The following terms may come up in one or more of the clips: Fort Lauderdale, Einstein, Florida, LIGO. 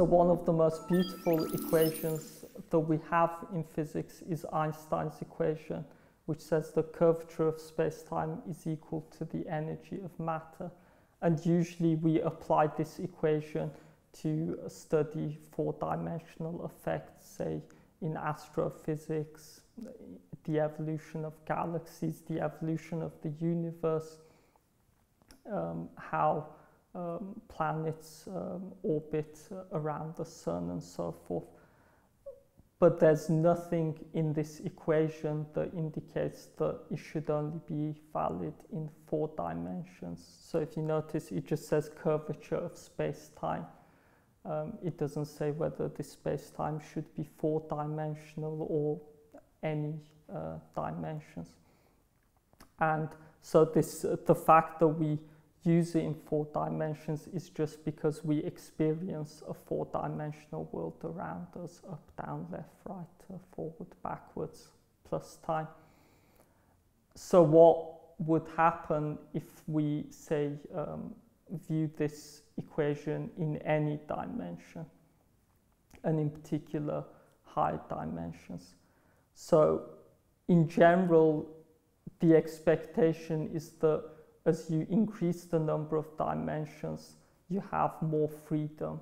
So one of the most beautiful equations that we have in physics is Einstein's equation, which says the curvature of space-time is equal to the energy of matter. And usually we apply this equation to study four-dimensional effects, say in astrophysics, the evolution of galaxies, the evolution of the universe, how planets orbit around the sun and so forth. But there's nothing in this equation that indicates that it should only be valid in four dimensions. So if you notice, it just says curvature of space-time. It doesn't say whether this space-time should be four-dimensional or any dimensions. And so this, the fact that we use it in four dimensions is just because we experience a four-dimensional world around us, up, down, left, right, forward, backwards, plus time. So what would happen if we, say, view this equation in any dimension, and in particular, higher dimensions? So in general, the expectation is that as you increase the number of dimensions, you have more freedom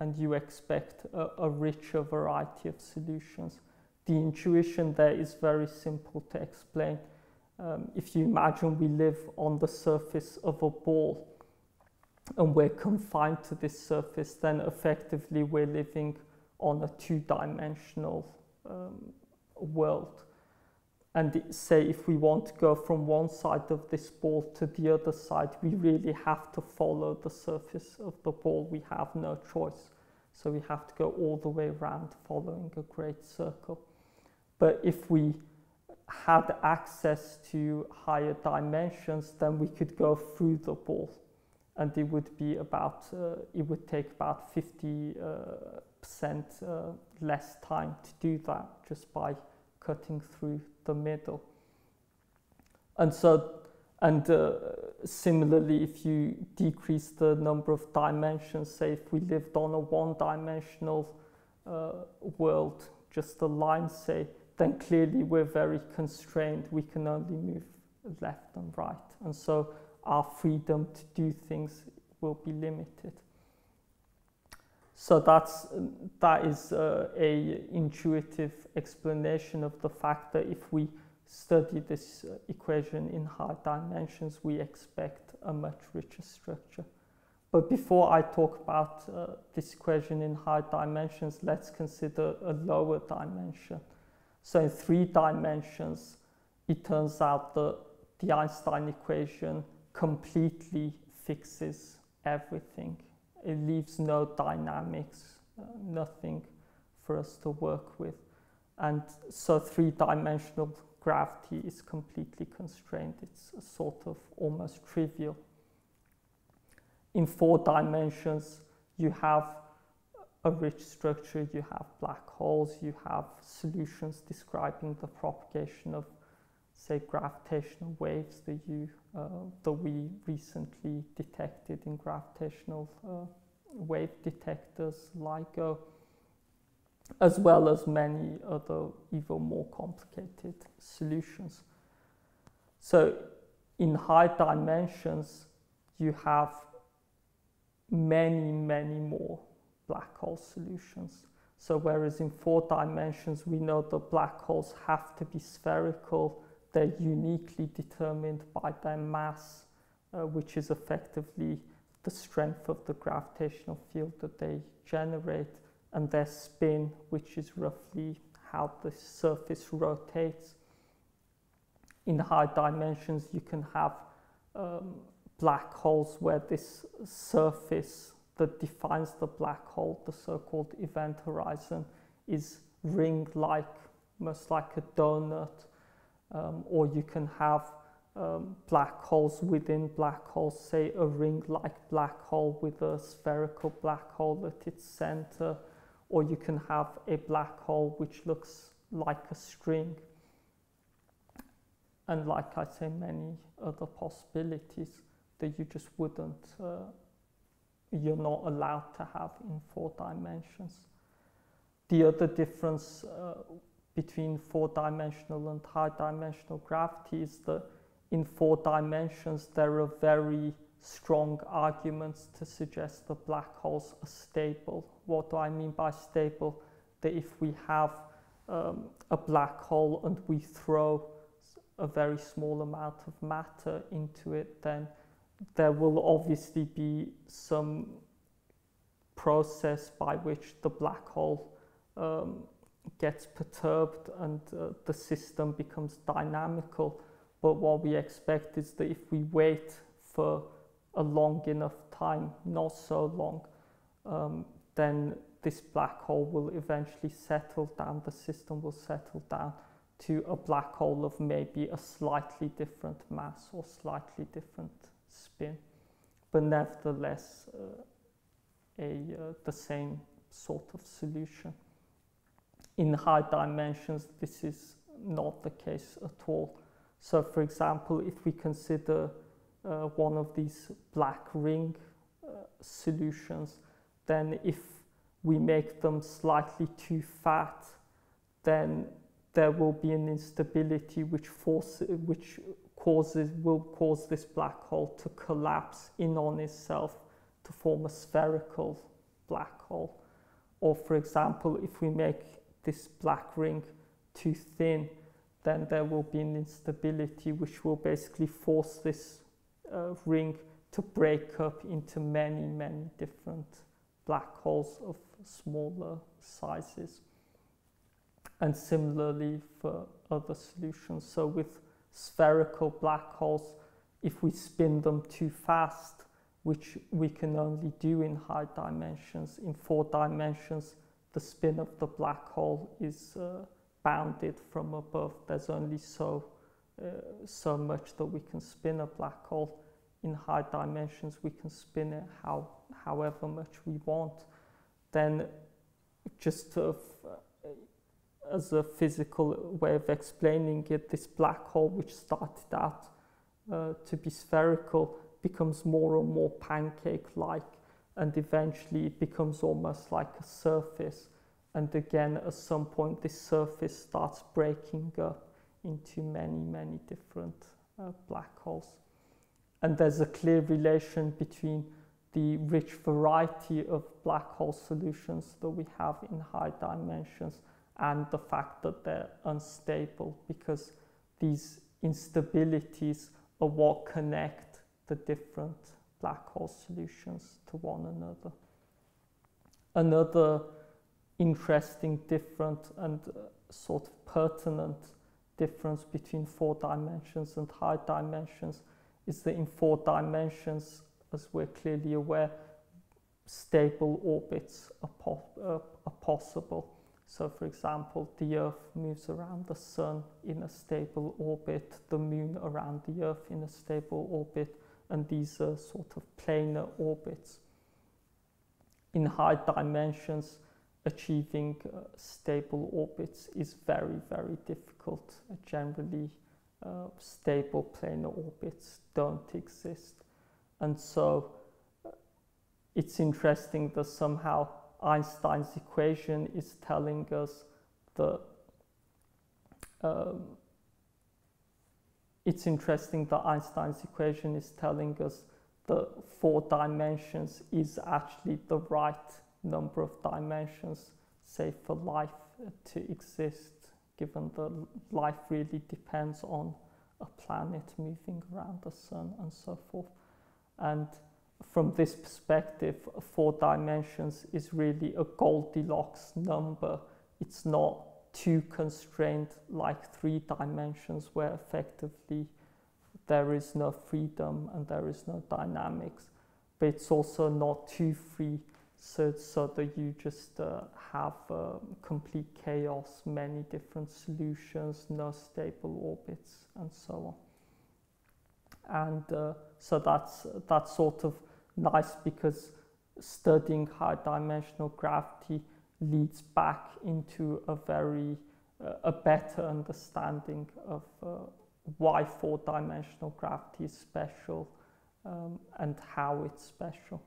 and you expect a richer variety of solutions. The intuition there is very simple to explain. If you imagine we live on the surface of a ball and we're confined to this surface, then effectively we're living on a two-dimensional world. And say if we want to go from one side of this ball to the other side, we really have to follow the surface of the ball. We have no choice. So we have to go all the way around following a great circle. But if we had access to higher dimensions, then we could go through the ball. And it would be about, it would take about 50% less time to do that just by cutting through the middle. And so, similarly, if you decrease the number of dimensions, say if we lived on a one-dimensional world, just a line, say, then clearly we're very constrained. We can only move left and right. And so our freedom to do things will be limited. So that is a intuitive explanation of the fact that if we study this equation in high dimensions, we expect a much richer structure. But before I talk about this equation in high dimensions, let's consider a lower dimension. So in three dimensions, it turns out that the Einstein equation completely fixes everything. It leaves no dynamics, nothing for us to work with. And so three-dimensional gravity is completely constrained. It's sort of almost trivial. In four dimensions, you have a rich structure, you have black holes, you have solutions describing the propagation of, say, gravitational waves that we recently detected in gravitational wave detectors, LIGO, as well as many other even more complicated solutions. So in high dimensions, you have many, many more black hole solutions. So whereas in four dimensions, we know that black holes have to be spherical, they're uniquely determined by their mass, which is effectively the strength of the gravitational field that they generate, and their spin, which is roughly how the surface rotates. In high dimensions, you can have black holes where this surface that defines the black hole, the so-called event horizon, is ring-like, most like a donut. Or you can have black holes within black holes, say a ring-like black hole with a spherical black hole at its center, or you can have a black hole which looks like a string. And like I say, many other possibilities that you just wouldn't you're not allowed to have in 4 dimensions. The other difference between 4-dimensional and high-dimensional gravity is that in 4 dimensions there are very strong arguments to suggest that black holes are stable. What do I mean by stable? That if we have a black hole and we throw a very small amount of matter into it, then there will obviously be some process by which the black hole gets perturbed and the system becomes dynamical. But what we expect is that if we wait for a long enough time, not so long, then this black hole will eventually settle down, the system will settle down to a black hole of maybe a slightly different mass or slightly different spin, but nevertheless the same sort of solution. In high dimensions, this is not the case at all. So for example, if we consider one of these black ring solutions, then if we make them slightly too fat, then there will be an instability which will cause this black hole to collapse in on itself to form a spherical black hole. Or for example, if we make this black ring too thin, then there will be an instability which will basically force this ring to break up into many, many different black holes of smaller sizes. And similarly for other solutions. So with spherical black holes, if we spin them too fast, which we can only do in high dimensions, in 4 dimensions, the spin of the black hole is bounded from above. There's only so much that we can spin a black hole. In high dimensions, we can spin it however much we want. Then, just as a physical way of explaining it, this black hole, which started out to be spherical, becomes more and more pancake-like, and eventually it becomes almost like a surface. And again, at some point, this surface starts breaking up into many, many different black holes. And there's a clear relation between the rich variety of black hole solutions that we have in high dimensions and the fact that they're unstable, because these instabilities are what connect the different black hole solutions to one another. Another interesting, different and sort of pertinent difference between 4 dimensions and high dimensions is that in 4 dimensions, as we're clearly aware, stable orbits are possible. So for example, the Earth moves around the Sun in a stable orbit, the Moon around the Earth in a stable orbit, and these are sort of planar orbits. In high dimensions, achieving stable orbits is very, very difficult. Generally, stable planar orbits don't exist. And so it's interesting that somehow Einstein's equation is telling us that that 4 dimensions is actually the right number of dimensions, say, for life to exist, given that life really depends on a planet moving around the Sun and so forth. And from this perspective, 4 dimensions is really a Goldilocks number. It's not too constrained like 3 dimensions, where effectively there is no freedom and there is no dynamics, but it's also not too free, so that you just have complete chaos, many different solutions, no stable orbits and so on. And so that's sort of nice, because studying high dimensional gravity leads back into a better understanding of why 4 dimensional gravity is special and how it's special.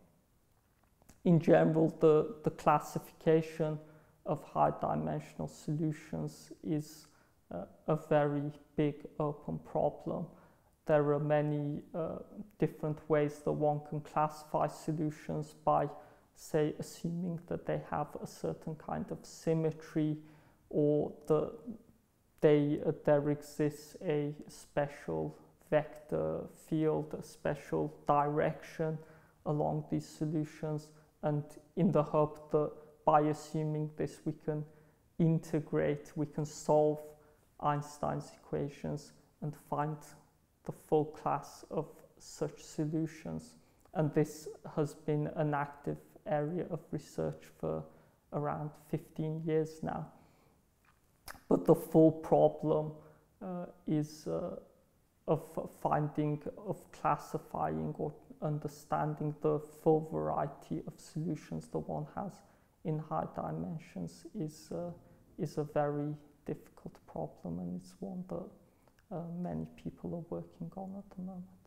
in general, the classification of high-dimensional solutions is a very big open problem. There are many different ways that one can classify solutions by, say, assuming that they have a certain kind of symmetry, or there exists a special vector field, a special direction along these solutions, and in the hope that by assuming this we can integrate, we can solve Einstein's equations and find the full class of such solutions. And this has been an active area of research for around 15 years now. But the full problem is of finding, of classifying or understanding the full variety of solutions that one has in high dimensions is a very difficult problem, and it's one that many people are working on at the moment.